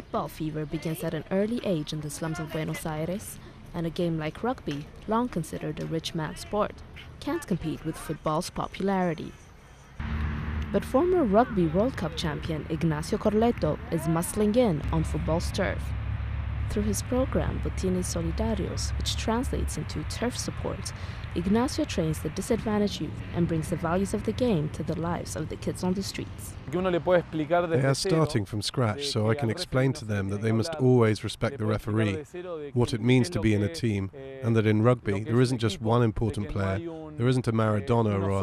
football fever begins at an early age in the slums of Buenos Aires, and a game like rugby, long considered a rich man's sport, can't compete with football's popularity. But former Rugby World Cup champion Ignacio Corleto is muscling in on football's turf. Through his program, Botines Solidarios, which translates into turf support, Ignacio trains the disadvantaged youth and brings the values of the game to the lives of the kids on the streets. They are starting from scratch, so I can explain to them that they must always respect the referee, what it means to be in a team, and that in rugby there isn't just one important player, there isn't a Maradona or a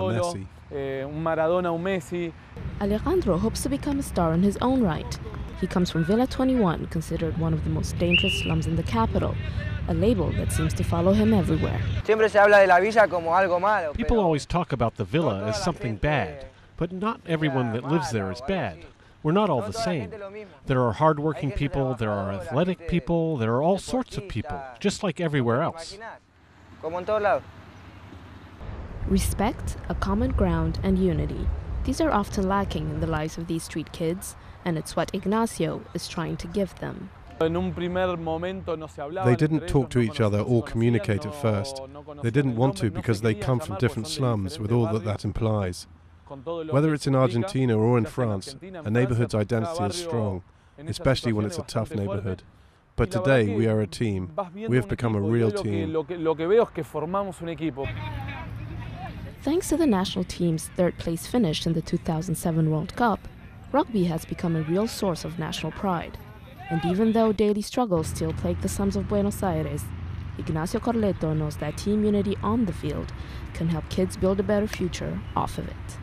Messi. Alejandro hopes to become a star in his own right. He comes from Villa 21, considered one of the most dangerous slums in the capital, a label that seems to follow him everywhere. People always talk about the villa as something bad, but not everyone that lives there is bad. We're not all the same. There are hardworking people, there are athletic people, there are all sorts of people, just like everywhere else. Respect, a common ground, and unity. These are often lacking in the lives of these street kids, and it's what Ignacio is trying to give them. They didn't talk to each other or communicate at first. They didn't want to because they come from different slums with all that that implies. Whether it's in Argentina or in France, a neighborhood's identity is strong, especially when it's a tough neighborhood. But today we are a team. We have become a real team. Thanks to the national team's third-place finish in the 2007 World Cup, rugby has become a real source of national pride. And even though daily struggles still plague the slums of Buenos Aires, Ignacio Corleto knows that team unity on the field can help kids build a better future off of it.